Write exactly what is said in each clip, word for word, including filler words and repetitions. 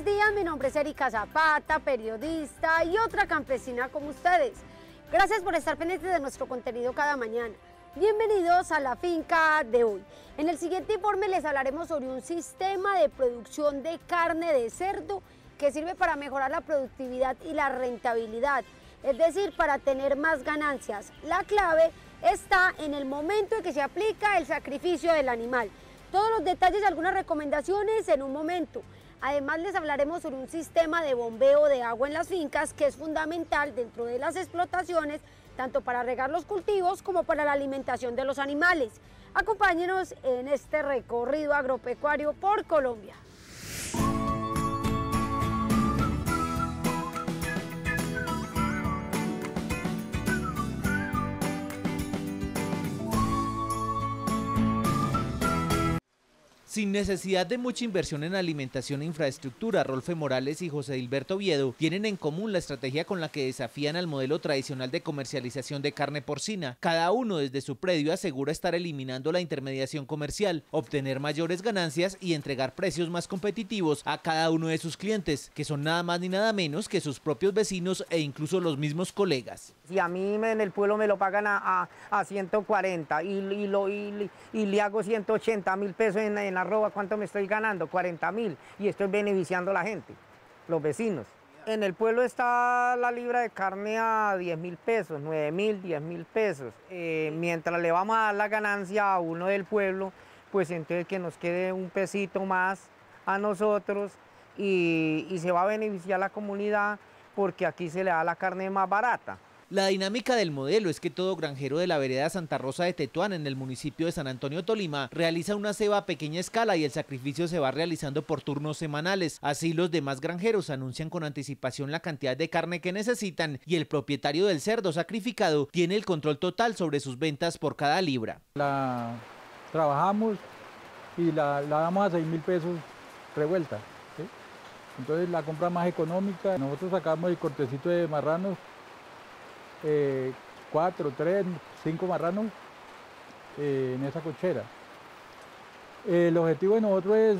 buenos días, mi nombre es Erika Zapata, periodista y otra campesina como ustedes. Gracias por estar pendientes de nuestro contenido cada mañana. Bienvenidos a La Finca de Hoy. En el siguiente informe les hablaremos sobre un sistema de producción de carne de cerdo que sirve para mejorar la productividad y la rentabilidad, es decir, para tener más ganancias. La clave está en el momento en que se aplica el sacrificio del animal. Todos los detalles y algunas recomendaciones en un momento. Además les hablaremos sobre un sistema de bombeo de agua en las fincas que es fundamental dentro de las explotaciones, tanto para regar los cultivos como para la alimentación de los animales. Acompáñenos en este recorrido agropecuario por Colombia. Sin necesidad de mucha inversión en alimentación e infraestructura, Rolfe Morales y José Gilberto Oviedo tienen en común la estrategia con la que desafían al modelo tradicional de comercialización de carne porcina. Cada uno desde su predio asegura estar eliminando la intermediación comercial, obtener mayores ganancias y entregar precios más competitivos a cada uno de sus clientes, que son nada más ni nada menos que sus propios vecinos e incluso los mismos colegas. Si a mí en el pueblo me lo pagan a, a, a ciento cuarenta y, y, lo, y, y le hago ciento ochenta mil pesos en, en la roba, ¿cuánto me estoy ganando? cuarenta mil, y estoy beneficiando a la gente, los vecinos. En el pueblo está la libra de carne a diez mil pesos, nueve mil, diez mil pesos. Eh, mientras le vamos a dar la ganancia a uno del pueblo, pues entonces que nos quede un pesito más a nosotros y, y se va a beneficiar la comunidad porque aquí se le da la carne más barata. La dinámica del modelo es que todo granjero de la vereda Santa Rosa de Tetuán, en el municipio de San Antonio Tolima, realiza una ceba a pequeña escala y el sacrificio se va realizando por turnos semanales. Así los demás granjeros anuncian con anticipación la cantidad de carne que necesitan y el propietario del cerdo sacrificado tiene el control total sobre sus ventas por cada libra. La trabajamos y la, la damos a seis mil pesos revuelta, ¿sí? Entonces la compra más económica, nosotros sacamos el cortecito de marranos, Eh, cuatro, tres, cinco marranos eh, en esa cochera. Eh, el objetivo de nosotros es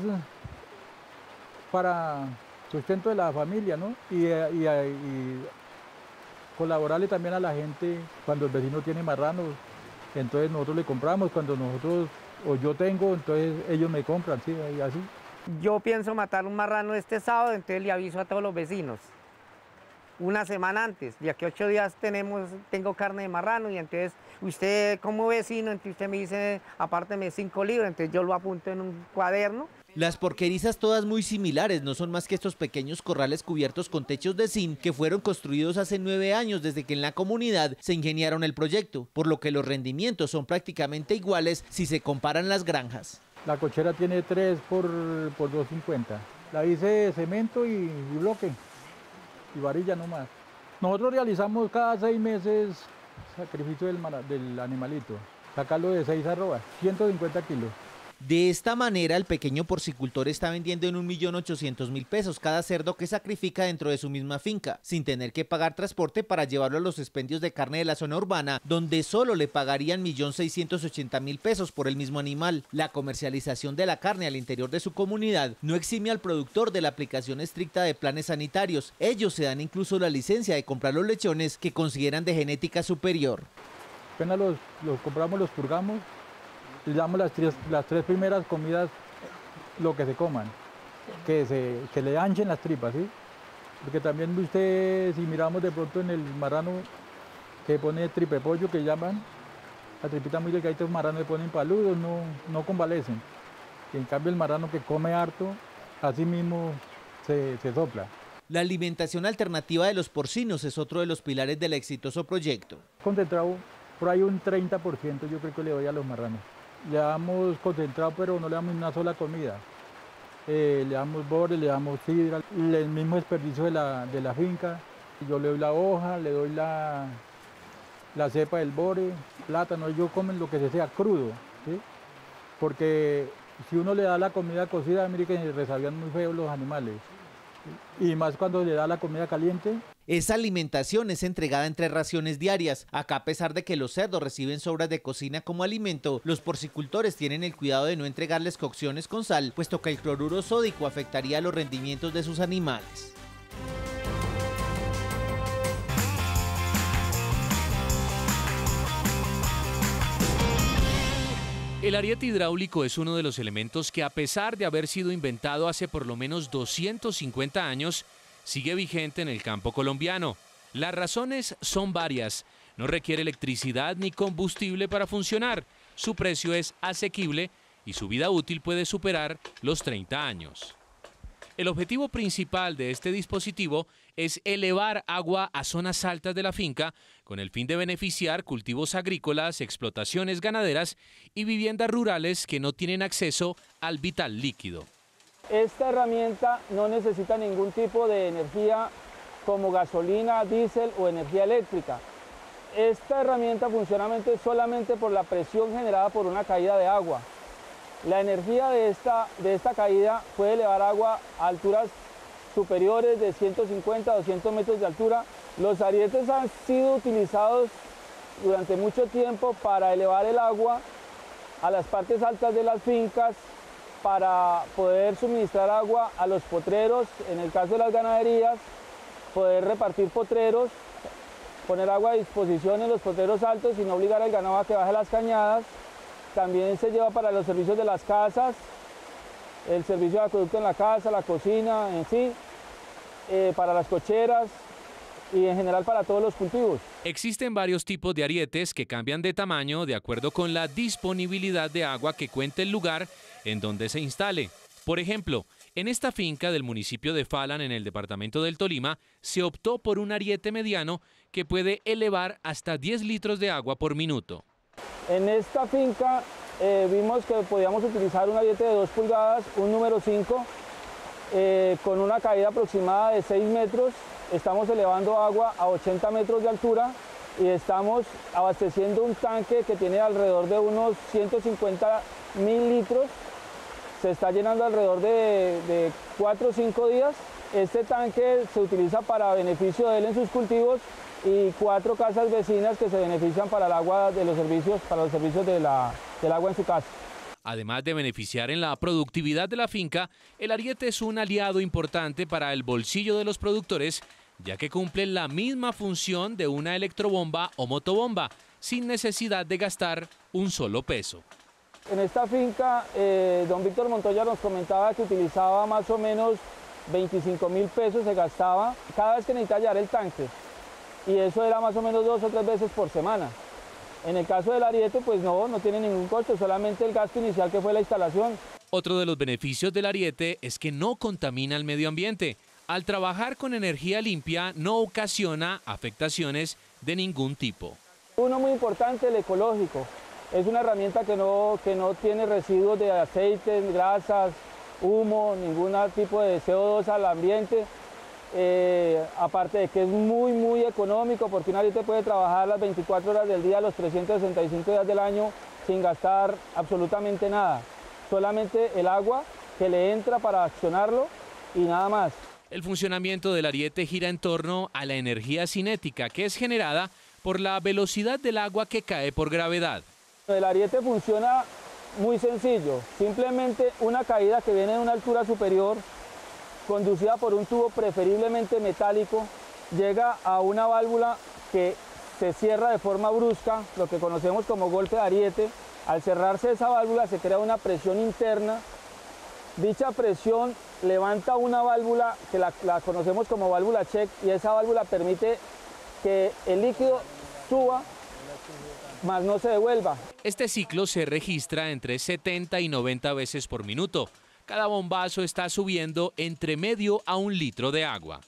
para sustento de la familia, ¿no? y, y, y colaborarle también a la gente. Cuando el vecino tiene marranos, entonces nosotros le compramos, cuando nosotros o yo tengo, entonces ellos me compran, ¿sí? Y así. Yo pienso matar un marrano este sábado, entonces le aviso a todos los vecinos una semana antes, de aquí a ocho días tenemos, tengo carne de marrano, y entonces usted como vecino, entonces usted me dice, apárteme cinco libras, entonces yo lo apunto en un cuaderno. Las porquerizas, todas muy similares, no son más que estos pequeños corrales cubiertos con techos de zinc que fueron construidos hace nueve años desde que en la comunidad se ingeniaron el proyecto, por lo que los rendimientos son prácticamente iguales si se comparan las granjas. La cochera tiene tres por, por dos cincuenta, la hice de cemento y, y bloque. Y varilla nomás. Nosotros realizamos cada seis meses sacrificio del, del animalito, sacarlo de seis arrobas, ciento cincuenta kilos. De esta manera, el pequeño porcicultor está vendiendo en un millón ochocientos mil pesos cada cerdo que sacrifica dentro de su misma finca, sin tener que pagar transporte para llevarlo a los expendios de carne de la zona urbana, donde solo le pagarían un millón seiscientos ochenta mil pesos por el mismo animal. La comercialización de la carne al interior de su comunidad no exime al productor de la aplicación estricta de planes sanitarios. Ellos se dan incluso la licencia de comprar los lechones que consideran de genética superior. Apenas los, los compramos, los purgamos. Le damos las tres, las tres primeras comidas, lo que se coman, que, se, que le anchen las tripas, ¿sí? Porque también usted, si miramos de pronto en el marrano, que pone tripepollo, que llaman, la tripita muy delgadita, los marranos le ponen paludos, no, no convalecen. Y en cambio el marrano que come harto, así mismo se, se sopla. La alimentación alternativa de los porcinos es otro de los pilares del exitoso proyecto. Concentrado, por ahí un treinta por ciento yo creo que le doy a los marranos. Le damos concentrado, pero no le damos una sola comida. Eh, le damos borre, le damos sidra, el mismo desperdicio de la, de la finca. Yo le doy la hoja, le doy la, la cepa del borre, plátano, ellos comen lo que se sea crudo, ¿sí? Porque si uno le da la comida cocida, mire que se resabían muy feos los animales. Y más cuando le da la comida caliente. Esa alimentación es entregada en tres raciones diarias. Acá, a pesar de que los cerdos reciben sobras de cocina como alimento, los porcicultores tienen el cuidado de no entregarles cocciones con sal, puesto que el cloruro sódico afectaría los rendimientos de sus animales. El ariete hidráulico es uno de los elementos que, a pesar de haber sido inventado hace por lo menos doscientos cincuenta años, sigue vigente en el campo colombiano. Las razones son varias. No requiere electricidad ni combustible para funcionar. Su precio es asequible y su vida útil puede superar los treinta años. El objetivo principal de este dispositivo es elevar agua a zonas altas de la finca con el fin de beneficiar cultivos agrícolas, explotaciones ganaderas y viviendas rurales que no tienen acceso al vital líquido. Esta herramienta no necesita ningún tipo de energía como gasolina, diésel o energía eléctrica. Esta herramienta funciona solamente por la presión generada por una caída de agua. La energía de esta, de esta caída puede elevar agua a alturas superiores de ciento cincuenta a doscientos metros de altura. Los arietes han sido utilizados durante mucho tiempo para elevar el agua a las partes altas de las fincas, para poder suministrar agua a los potreros, en el caso de las ganaderías, poder repartir potreros, poner agua a disposición en los potreros altos y no obligar al ganado a que baje las cañadas. También se lleva para los servicios de las casas, el servicio de acueducto en la casa, la cocina en sí, eh, para las cocheras y en general para todos los cultivos. Existen varios tipos de arietes que cambian de tamaño de acuerdo con la disponibilidad de agua que cuente el lugar en donde se instale. Por ejemplo, en esta finca del municipio de Falán, en el departamento del Tolima, se optó por un ariete mediano que puede elevar hasta diez litros de agua por minuto. En esta finca eh, vimos que podíamos utilizar un ariete de dos pulgadas, un número cinco, eh, con una caída aproximada de seis metros. Estamos elevando agua a ochenta metros de altura y estamos abasteciendo un tanque que tiene alrededor de unos ciento cincuenta mil litros. Se está llenando alrededor de, de cuatro o cinco días. Este tanque se utiliza para beneficio de él en sus cultivos y cuatro casas vecinas que se benefician para el agua de los servicios, para los servicios de la, del agua en su casa. Además de beneficiar en la productividad de la finca, el ariete es un aliado importante para el bolsillo de los productores, ya que cumple la misma función de una electrobomba o motobomba, sin necesidad de gastar un solo peso. En esta finca, eh, don Víctor Montoya nos comentaba que utilizaba más o menos veinticinco mil pesos, se gastaba cada vez que necesitaba llevar el tanque, y eso era más o menos dos o tres veces por semana. En el caso del ariete, pues no, no tiene ningún costo, solamente el gasto inicial que fue la instalación. Otro de los beneficios del ariete es que no contamina el medio ambiente. Al trabajar con energía limpia, no ocasiona afectaciones de ningún tipo. Uno muy importante, el ecológico. Es una herramienta que no, que no tiene residuos de aceites, grasas, humo, ningún tipo de C O dos al ambiente. Eh, aparte de que es muy muy económico, porque un ariete puede trabajar las veinticuatro horas del día, los trescientos sesenta y cinco días del año, sin gastar absolutamente nada, solamente el agua que le entra para accionarlo y nada más. El funcionamiento del ariete gira en torno a la energía cinética, que es generada por la velocidad del agua que cae por gravedad. El ariete funciona muy sencillo, simplemente una caída que viene de una altura superior, conducida por un tubo preferiblemente metálico, llega a una válvula que se cierra de forma brusca, lo que conocemos como golpe de ariete. Al cerrarse esa válvula se crea una presión interna. Dicha presión levanta una válvula que la, la conocemos como válvula check, y esa válvula permite que el líquido suba, mas no se devuelva. Este ciclo se registra entre setenta y noventa veces por minuto. Cada bombazo está subiendo entre medio a un litro de agua.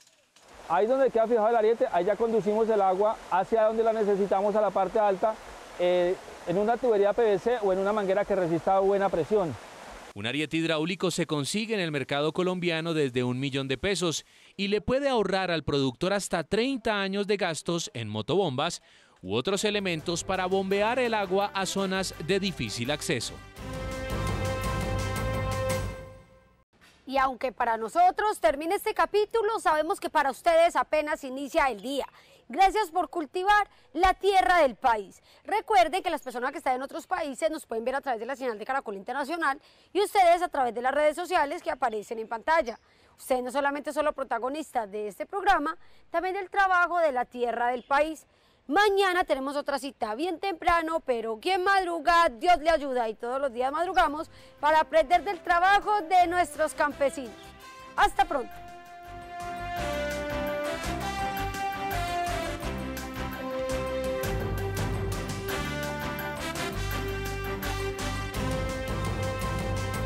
Ahí donde queda fijado el ariete, ahí ya conducimos el agua hacia donde la necesitamos, a la parte alta, eh, en una tubería P V C o en una manguera que resista buena presión. Un ariete hidráulico se consigue en el mercado colombiano desde un millón de pesos y le puede ahorrar al productor hasta treinta años de gastos en motobombas u otros elementos para bombear el agua a zonas de difícil acceso. Y aunque para nosotros termine este capítulo, sabemos que para ustedes apenas inicia el día. Gracias por cultivar la tierra del país. Recuerden que las personas que están en otros países nos pueden ver a través de la señal de Caracol Internacional y ustedes a través de las redes sociales que aparecen en pantalla. Ustedes no solamente son los protagonistas de este programa, también del trabajo de la tierra del país. Mañana tenemos otra cita bien temprano, pero quien madruga, Dios le ayuda, y todos los días madrugamos para aprender del trabajo de nuestros campesinos. Hasta pronto.